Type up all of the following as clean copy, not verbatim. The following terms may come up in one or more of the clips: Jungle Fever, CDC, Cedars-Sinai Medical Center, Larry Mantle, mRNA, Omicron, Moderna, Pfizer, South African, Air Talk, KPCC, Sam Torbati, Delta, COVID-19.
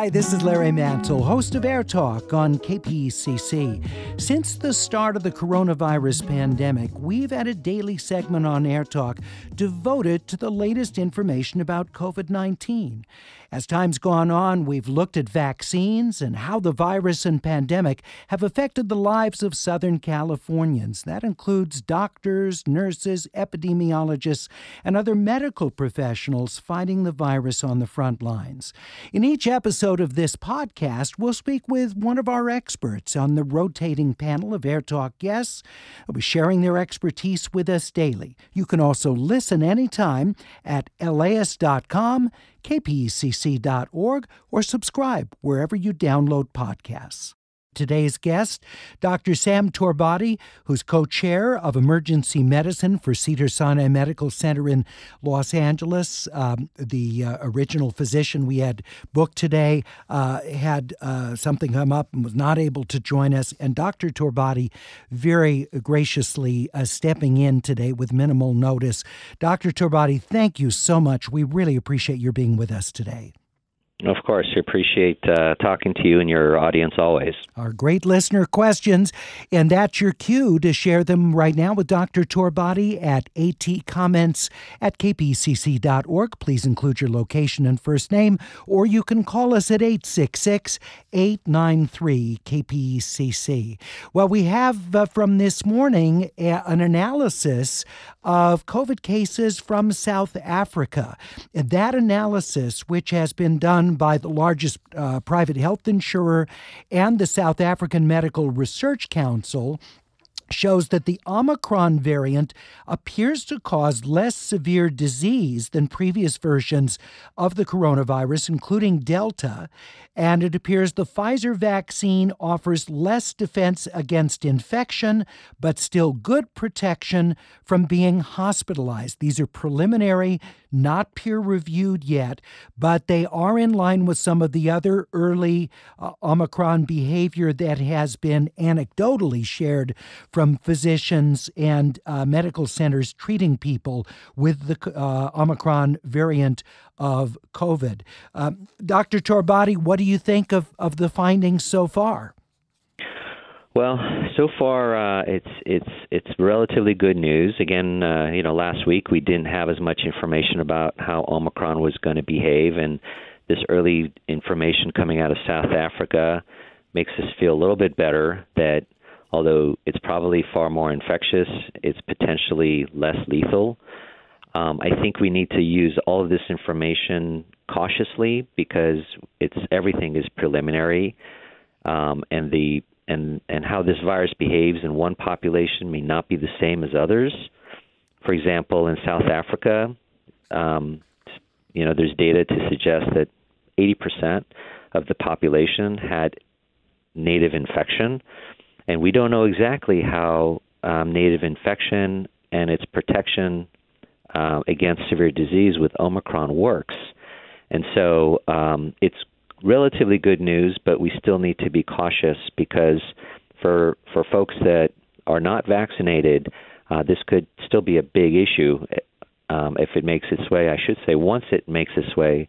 Hi, this is Larry Mantle, host of Air Talk on KPCC. Since the start of the coronavirus pandemic, we've had a daily segment on Air Talk devoted to the latest information about COVID-19. As time's gone on, we've looked at vaccines and how the virus and pandemic have affected the lives of Southern Californians. That includes doctors, nurses, epidemiologists, and other medical professionals fighting the virus on the front lines. In each episode of this podcast, we'll speak with one of our experts on the rotating panel of Air Talk guests. They'll be sharing their expertise with us daily. You can also listen anytime at las.com, kpecc.org, or subscribe wherever you download podcasts. Today's guest, Dr. Sam Torbati, who's co-chair of emergency medicine for Cedars-Sinai Medical Center in Los Angeles. The original physician we had booked today had something come up and was not able to join us. And Dr. Torbati very graciously stepping in today with minimal notice. Dr. Torbati, thank you so much. We really appreciate your being with us today. Of course. We appreciate talking to you and your audience always. Our great listener questions, and that's your cue to share them right now with Dr. Torbati at atcomments@kpcc.org. Please include your location and first name, or you can call us at 866-893-KPCC. Well, we have from this morning an analysis of COVID cases from South Africa. And that analysis, which has been done by the largest private health insurer and the South African Medical Research Council, shows that the Omicron variant appears to cause less severe disease than previous versions of the coronavirus, including Delta, and it appears the Pfizer vaccine offers less defense against infection, but still good protection from being hospitalized. These are preliminary, not peer-reviewed yet, but they are in line with some of the other early Omicron behavior that has been anecdotally shared from physicians and medical centers treating people with the Omicron variant of COVID. Dr. Torbati, what do you think of the findings so far? Well, so far it's relatively good news. Again, last week we didn't have as much information about how Omicron was going to behave, and this early information coming out of South Africa makes us feel a little bit better that although it's probably far more infectious, it's potentially less lethal. I think we need to use all of this information cautiously because everything is preliminary, and how this virus behaves in one population may not be the same as others. For example, in South Africa, there's data to suggest that 80% of the population had native infection, and we don't know exactly how native infection and its protection against severe disease with Omicron works. And so it's relatively good news, but we still need to be cautious because for folks that are not vaccinated, this could still be a big issue if it makes its way. I should say once it makes its way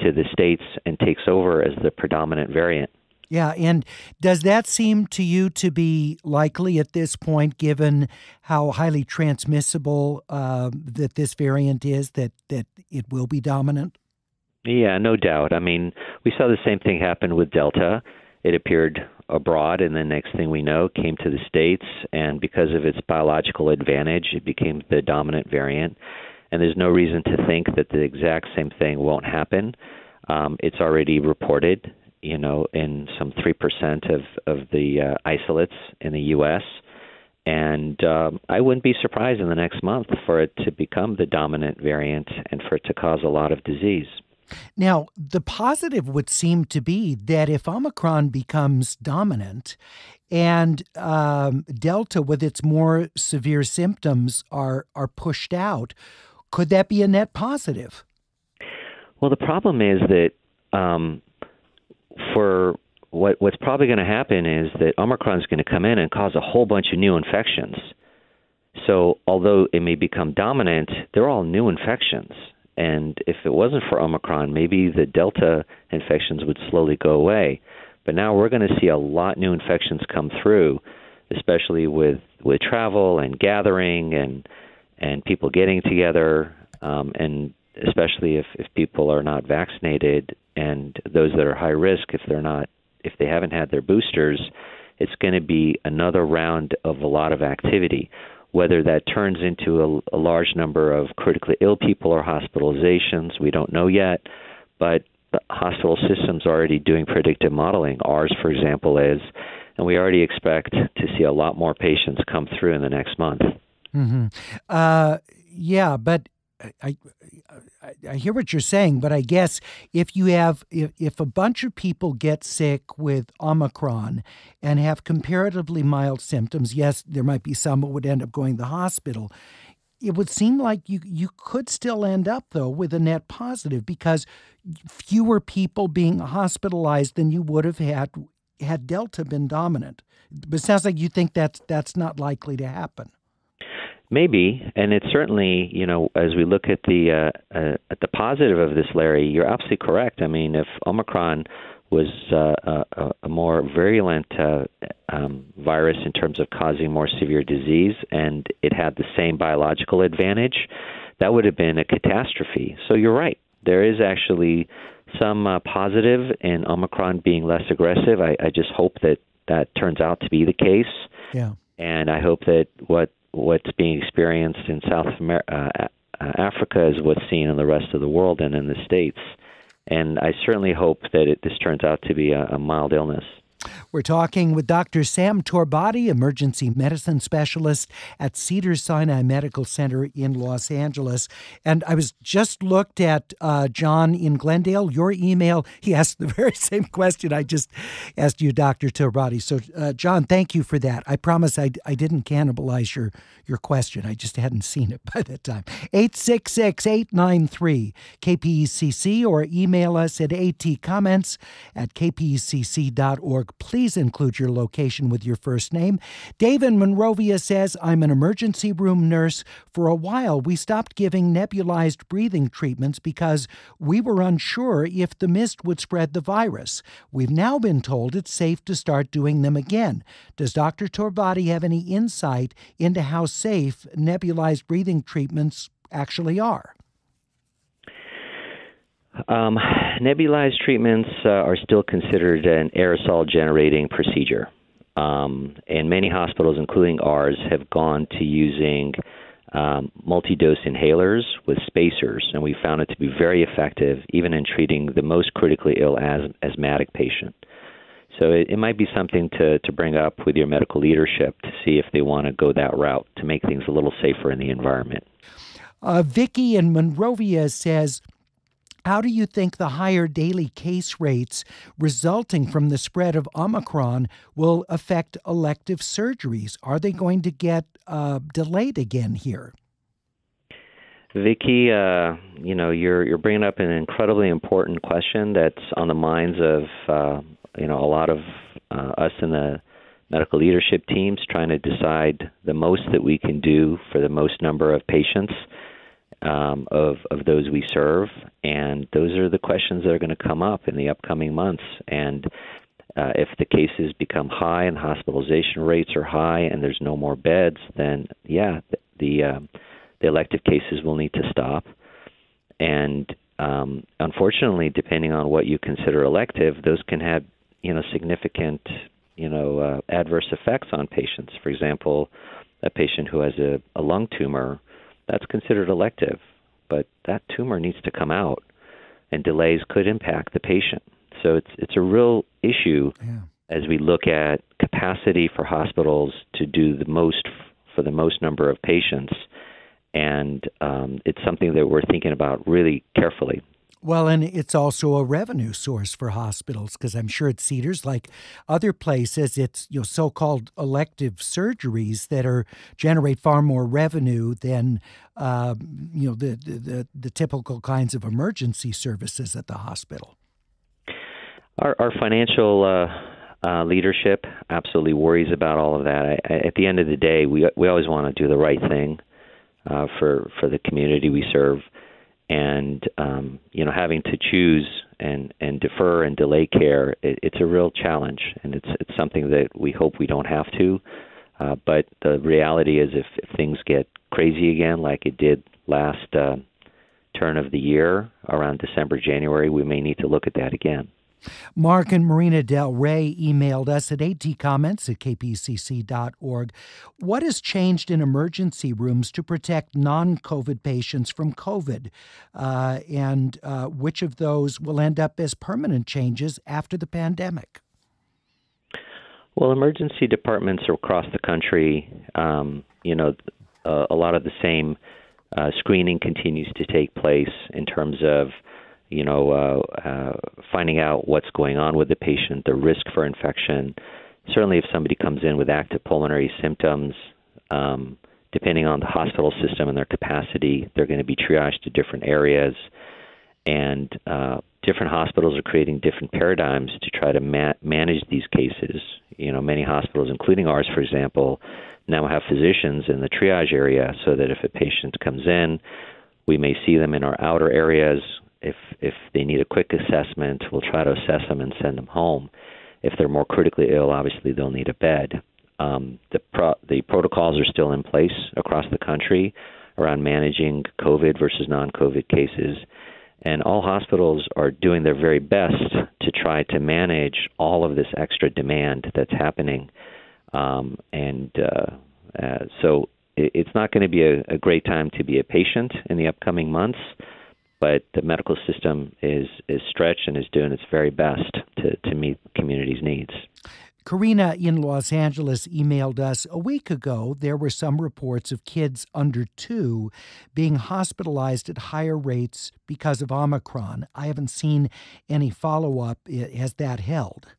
to the States and takes over as the predominant variant. Yeah, and does that seem to you to be likely at this point, given how highly transmissible that this variant is, that it will be dominant? Yeah, no doubt. I mean, we saw the same thing happen with Delta. It appeared abroad, and the next thing we know, came to the States, and because of its biological advantage, it became the dominant variant. And there's no reason to think that the exact same thing won't happen. It's already reported, in some 3% of the isolates in the U.S., and I wouldn't be surprised in the next month for it to become the dominant variant and for it to cause a lot of disease. Now, the positive would seem to be that if Omicron becomes dominant and Delta, with its more severe symptoms, are pushed out, could that be a net positive? Well, the problem is that what's probably going to happen is that Omicron is going to come in and cause a whole bunch of new infections. So although it may become dominant, they're all new infections. And if it wasn't for Omicron, maybe the Delta infections would slowly go away. But now we're going to see a lot new infections come through, especially with travel and gathering and people getting together, and especially if people are not vaccinated, and those that are high risk, if they haven't had their boosters, it's going to be another round of a lot of activity. Whether that turns into a large number of critically ill people or hospitalizations, we don't know yet, but the hospital system's already doing predictive modeling. Ours, for example, is, and we already expect to see a lot more patients come through in the next month. Mm-hmm. Yeah, but I hear what you're saying, but I guess if a bunch of people get sick with Omicron and have comparatively mild symptoms, yes, there might be some who would end up going to the hospital. It would seem like you could still end up, though, with a net positive, because fewer people being hospitalized than you would have had Delta been dominant. But it sounds like you think that's not likely to happen. Maybe, and it's certainly, as we look at the positive of this, Larry, you're absolutely correct. I mean, if Omicron was a more virulent virus in terms of causing more severe disease, and it had the same biological advantage, that would have been a catastrophe. So you're right. There is actually some positive in Omicron being less aggressive. I just hope that turns out to be the case. Yeah. And I hope that what's being experienced in South America, Africa, is what's seen in the rest of the world and in the States. And I certainly hope that this turns out to be a mild illness. We're talking with Dr. Sam Torbati, emergency medicine specialist at Cedars-Sinai Medical Center in Los Angeles. And I was just looked at John in Glendale, your email. He asked the very same question I just asked you, Dr. Torbati. So, John, thank you for that. I promise I didn't cannibalize your question. I just hadn't seen it by that time. 866-893-KPECC, or email us at atcomments@kpecc.org. Please include your location with your first name. Dave in Monrovia says, I'm an emergency room nurse. For a while, we stopped giving nebulized breathing treatments because we were unsure if the mist would spread the virus. We've now been told it's safe to start doing them again. Does Dr. Torbati have any insight into how safe nebulized breathing treatments actually are? Nebulized treatments are still considered an aerosol-generating procedure. And many hospitals, including ours, have gone to using multi-dose inhalers with spacers, and we found it to be very effective even in treating the most critically ill asthmatic patient. So it might be something to bring up with your medical leadership to see if they want to go that route to make things a little safer in the environment. Vicky in Monrovia says, how do you think the higher daily case rates resulting from the spread of Omicron will affect elective surgeries? Are they going to get delayed again here? Vicky, you're bringing up an incredibly important question that's on the minds of a lot of us in the medical leadership teams, trying to decide the most that we can do for the most number of patients of those we serve, and those are the questions that are going to come up in the upcoming months. And if the cases become high and hospitalization rates are high and there's no more beds, then yeah, the elective cases will need to stop. And unfortunately, depending on what you consider elective, those can have significant adverse effects on patients. For example, a patient who has a lung tumor, that's considered elective, but that tumor needs to come out, and delays could impact the patient. So it's a real issue. Yeah. As we look at capacity for hospitals to do the most for the most number of patients, and it's something that we're thinking about really carefully. Well, and it's also a revenue source for hospitals, because I'm sure at Cedars, like other places, it's so-called elective surgeries that generate far more revenue than the typical kinds of emergency services at the hospital. Our financial leadership absolutely worries about all of that. At the end of the day, we always want to do the right thing for the community we serve. And, having to choose and defer and delay care, it's a real challenge. And it's something that we hope we don't have to. But the reality is if things get crazy again, like it did last turn of the year around December, January, we may need to look at that again. Mark and Marina Del Rey emailed us at atcomments@kpcc.org. What has changed in emergency rooms to protect non-COVID patients from COVID? And which of those will end up as permanent changes after the pandemic? Well, emergency departments across the country, a lot of the same screening continues to take place in terms of finding out what's going on with the patient, the risk for infection. Certainly if somebody comes in with active pulmonary symptoms, depending on the hospital system and their capacity, they're going to be triaged to different areas. And different hospitals are creating different paradigms to try to manage these cases. Many hospitals, including ours, for example, now have physicians in the triage area so that if a patient comes in, we may see them in our outer areas. If they need a quick assessment, we'll try to assess them and send them home. If they're more critically ill, obviously they'll need a bed. The protocols are still in place across the country around managing COVID versus non-COVID cases. And all hospitals are doing their very best to try to manage all of this extra demand that's happening. So it's not going to be a great time to be a patient in the upcoming months. But the medical system is stretched and is doing its very best to meet communities' needs. Karina in Los Angeles emailed us a week ago. There were some reports of kids under 2 being hospitalized at higher rates because of Omicron. I haven't seen any follow-up. Has that held?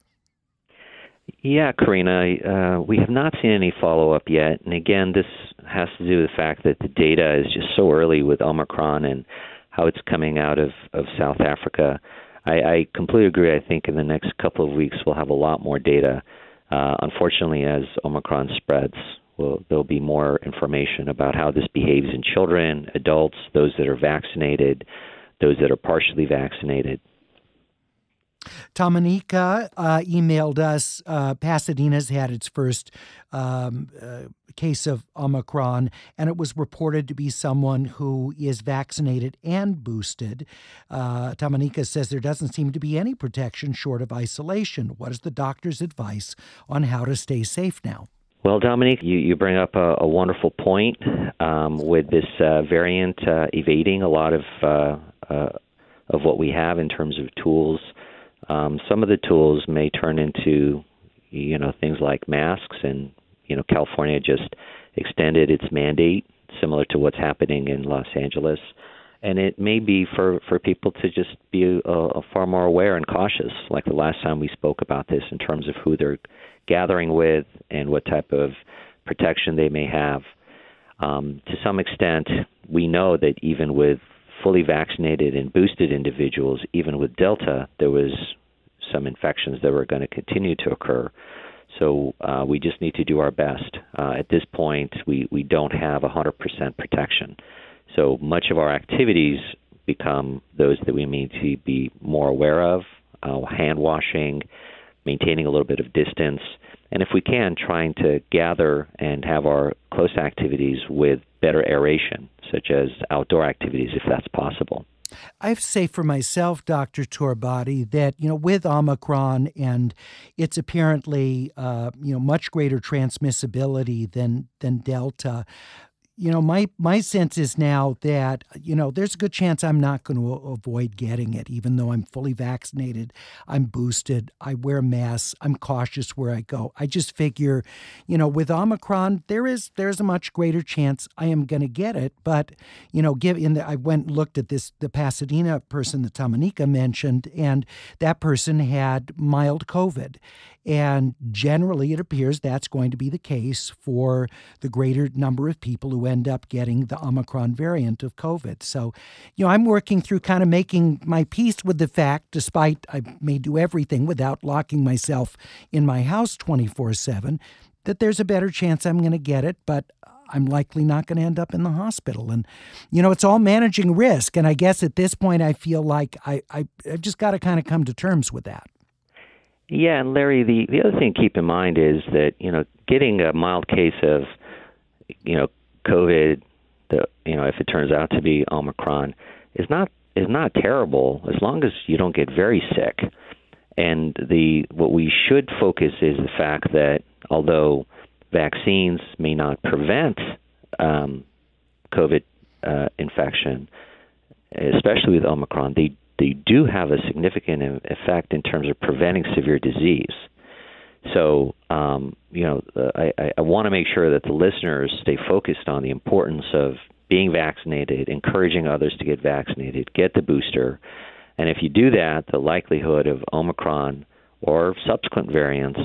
Yeah, Karina, we have not seen any follow-up yet. And again, this has to do with the fact that the data is just so early with Omicron and how it's coming out of South Africa. I completely agree. I think in the next couple of weeks, we'll have a lot more data. Unfortunately, as Omicron spreads, there'll be more information about how this behaves in children, adults, those that are vaccinated, those that are partially vaccinated. Dominica emailed us, Pasadena's had its first case of Omicron, and it was reported to be someone who is vaccinated and boosted. Dominica says there doesn't seem to be any protection short of isolation. What is the doctor's advice on how to stay safe now? Well, Dominique, you bring up a wonderful point with this variant evading a lot of what we have in terms of tools. Some of the tools may turn into, things like masks, and, California just extended its mandate, similar to what's happening in Los Angeles. And it may be for people to just be far more aware and cautious, like the last time we spoke about this, in terms of who they're gathering with and what type of protection they may have. To some extent, we know that even with fully vaccinated and boosted individuals, even with Delta, there was some infections that were going to continue to occur. So we just need to do our best. At this point, we don't have 100% protection. So much of our activities become those that we need to be more aware of, hand washing, maintaining a little bit of distance, and if we can, trying to gather and have our close activities with better aeration, such as outdoor activities, if that's possible. I have to say for myself, Dr. Torbati, that, with Omicron and its apparently, much greater transmissibility than Delta, my sense is now that, there's a good chance I'm not going to avoid getting it, even though I'm fully vaccinated, I'm boosted, I wear masks, I'm cautious where I go. I just figure, with Omicron, there's a much greater chance I am going to get it. But, I went and looked at the Pasadena person that Dominica mentioned, and that person had mild COVID. And generally, it appears that's going to be the case for the greater number of people who end up getting the Omicron variant of COVID. So, I'm working through kind of making my peace with the fact, despite I may do everything without locking myself in my house 24/7, that there's a better chance I'm going to get it. But I'm likely not going to end up in the hospital. And, you know, it's all managing risk. And I guess at this point, I feel like I've just got to kind of come to terms with that. Yeah, and Larry, the other thing to keep in mind is that, you know, getting a mild case of, you know, COVID, you know, if it turns out to be Omicron, is not terrible as long as you don't get very sick. And what we should focus is the fact that although vaccines may not prevent COVID infection, especially with Omicron, they do have a significant effect in terms of preventing severe disease. So, you know, I want to make sure that the listeners stay focused on the importance of being vaccinated, encouraging others to get vaccinated, get the booster. And if you do that, the likelihood of Omicron or subsequent variants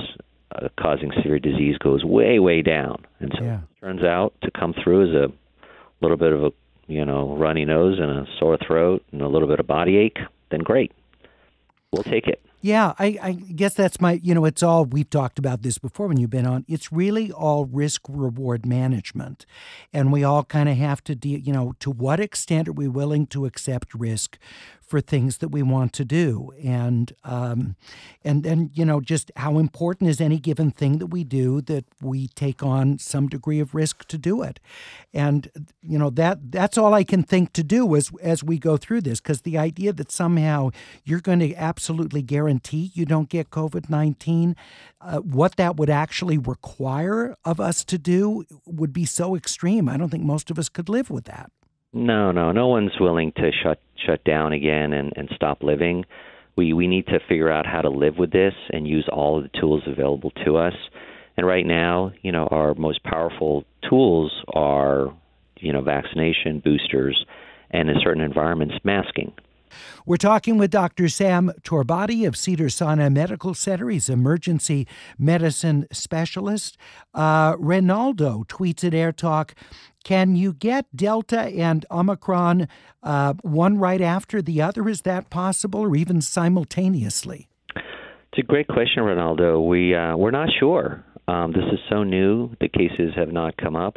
causing severe disease goes way, way down. And so it turns out to come through as a little bit of a, you know, runny nose and a sore throat and a little bit of body ache, then great. We'll take it. Yeah, I guess that's my, you know, it's all, we've talked about this before when you've been on, it's really all risk-reward management. And we all kind of have to deal, you know, to what extent are we willing to accept risk for things that we want to do? And then, you know, just how important is any given thing that we do that we take on some degree of risk to do it? And, you know, that's all I can think to do as we go through this, because the idea that somehow you're going to absolutely guarantee you don't get COVID-19, what that would actually require of us to do would be so extreme. I don't think most of us could live with that. No one's willing to shut down again and stop living. We need to figure out how to live with this and use all of the tools available to us. And right now, you know, our most powerful tools are, you know, vaccination, boosters, and in certain environments, masking. We're talking with Dr. Sam Torbati of Cedars-Sinai Medical Center. He's an emergency medicine specialist. Ronaldo tweets at Air Talk, can you get Delta and Omicron one right after the other? Is that possible, or even simultaneously? It's a great question, Ronaldo. We're not sure. This is so new. The cases have not come up.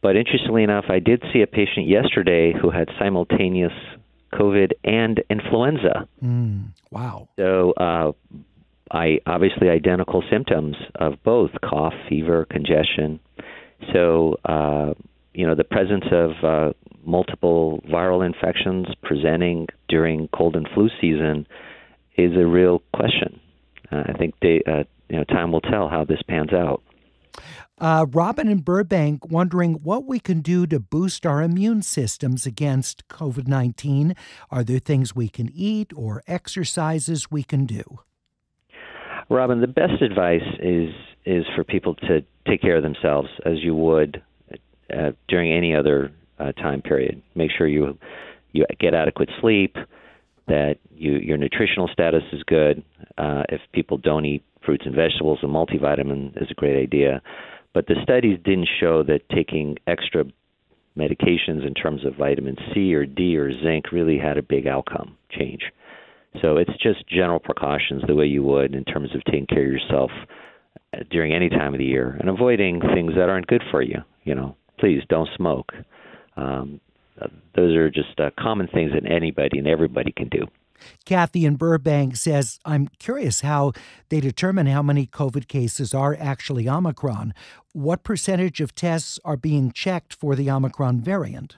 But interestingly enough, I did see a patient yesterday who had simultaneous COVID and influenza. Wow. So I obviously identical symptoms of both cough, fever, congestion. So, you know, the presence of multiple viral infections presenting during cold and flu season is a real question. I think you know, time will tell how this pans out. Robin in Burbank wondering what we can do to boost our immune systems against COVID-19. Are there things we can eat or exercises we can do? Robin, the best advice is for people to take care of themselves as you would during any other time period. Make sure you get adequate sleep, that your nutritional status is good. If people don't eat fruits and vegetables, a multivitamin is a great idea. But the studies didn't show that taking extra medications in terms of vitamin C or D or zinc really had a big outcome change. So it's just general precautions the way you would in terms of taking care of yourself during any time of the year and avoiding things that aren't good for you. You know, please don't smoke. Those are just common things that anybody and everybody can do. Kathy in Burbank says, I'm curious how they determine how many COVID cases are actually Omicron. What percentage of tests are being checked for the Omicron variant?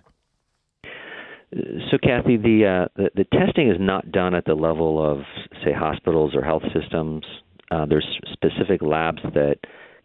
So, Kathy, the testing is not done at the level of, say, hospitals or health systems. There's specific labs that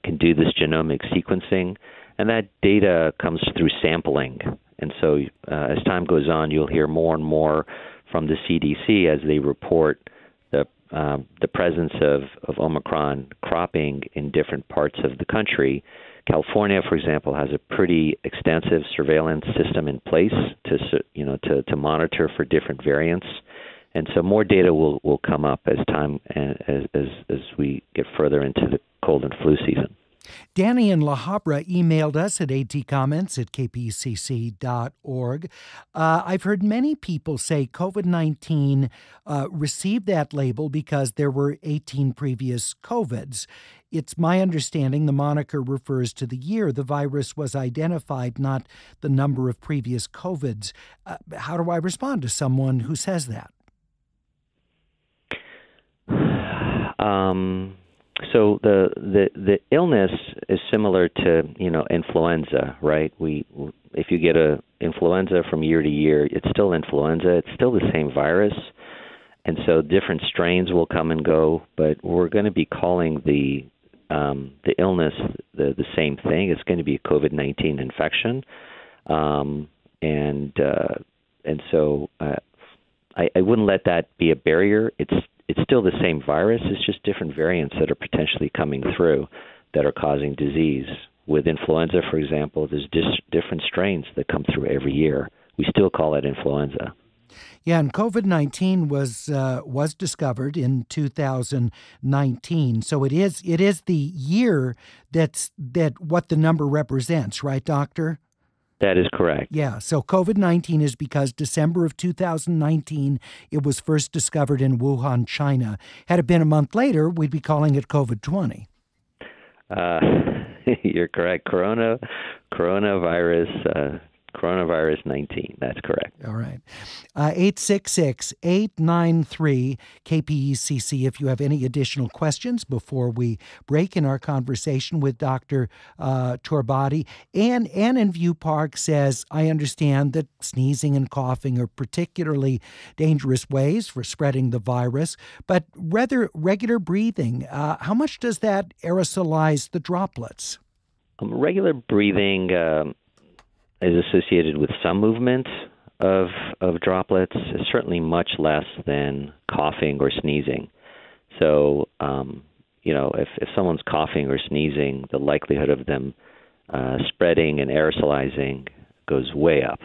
can do this genomic sequencing, and that data comes through sampling. And so as time goes on, you'll hear more and more from the CDC as they report the presence of Omicron cropping in different parts of the country. California, for example, has a pretty extensive surveillance system in place to monitor for different variants, and so more data will come up as we get further into the cold and flu season. Danny in La Habra emailed us at atcomments@kpcc.org. I've heard many people say COVID-19 received that label because there were 18 previous COVIDs. It's my understanding the moniker refers to the year the virus was identified, not the number of previous COVIDs. How do I respond to someone who says that? So the illness is similar to, influenza, right? If you get a influenza from year to year, it's still influenza. It's still the same virus. And so different strains will come and go, but we're going to be calling the illness the same thing. It's going to be a COVID-19 infection. And so I wouldn't let that be a barrier. It's still the same virus. It's just different variants that are potentially coming through that are causing disease. With influenza, for example, there's different strains that come through every year. We still call it influenza. Yeah, and COVID-19 was discovered in 2019. So it is the year that what the number represents, right, Doctor? That is correct. Yeah. So COVID-19 is because December of 2019, it was first discovered in Wuhan, China. Had it been a month later, we'd be calling it COVID-20. You're correct. Coronavirus 19. That's correct. All right. 866-893-KPECC. If you have any additional questions before we break in our conversation with Dr. Torbati. Ann in View Park says, I understand that sneezing and coughing are particularly dangerous ways for spreading the virus, but rather regular breathing, how much does that aerosolize the droplets? Regular breathing is associated with some movement of droplets, certainly much less than coughing or sneezing. So, if someone's coughing or sneezing, the likelihood of them spreading and aerosolizing goes way up.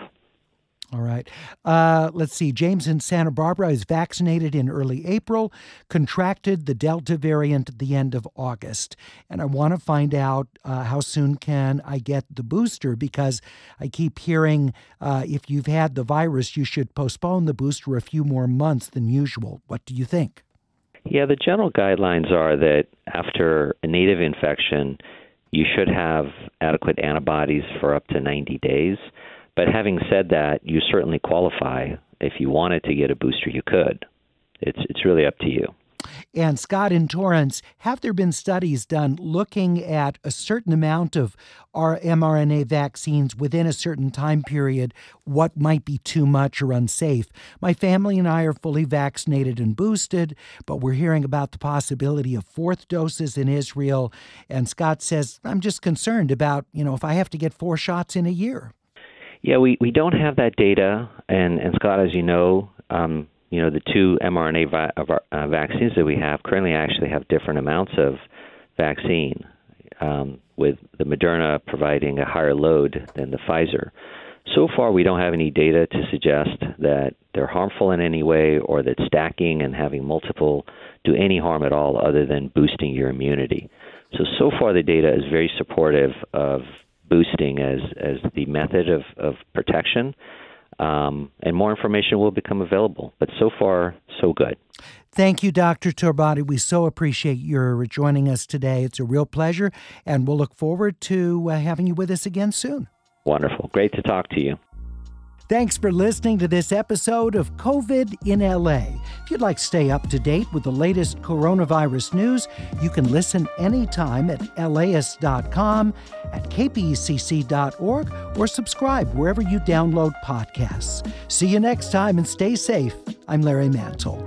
All right. Let's see. James in Santa Barbara is vaccinated in early April, contracted the Delta variant at the end of August. And I want to find out how soon can I get the booster, because I keep hearing if you've had the virus, you should postpone the booster a few more months than usual. What do you think? Yeah, the general guidelines are that after a native infection, you should have adequate antibodies for up to 90 days. But having said that, you certainly qualify. If you wanted to get a booster, you could. It's really up to you. And Scott in Torrance, have there been studies done looking at a certain amount of our mRNA vaccines within a certain time period, what might be too much or unsafe? My family and I are fully vaccinated and boosted, but we're hearing about the possibility of fourth doses in Israel. And Scott says, I'm just concerned about, if I have to get 4 shots in a year. Yeah, we don't have that data, and Scott, as you know, the 2 mRNA vaccines that we have currently actually have different amounts of vaccine, with the Moderna providing a higher load than the Pfizer. So far, we don't have any data to suggest that they're harmful in any way or that stacking and having multiple do any harm at all other than boosting your immunity. So far, the data is very supportive of boosting as the method of protection, and more information will become available. But so far, so good. Thank you, Dr. Torbati. We so appreciate your joining us today. It's a real pleasure, and we'll look forward to having you with us again soon. Wonderful. Great to talk to you. Thanks for listening to this episode of COVID in LA. If you'd like to stay up to date with the latest coronavirus news, you can listen anytime at las.com, at kpecc.org, or subscribe wherever you download podcasts. See you next time and stay safe. I'm Larry Mantle.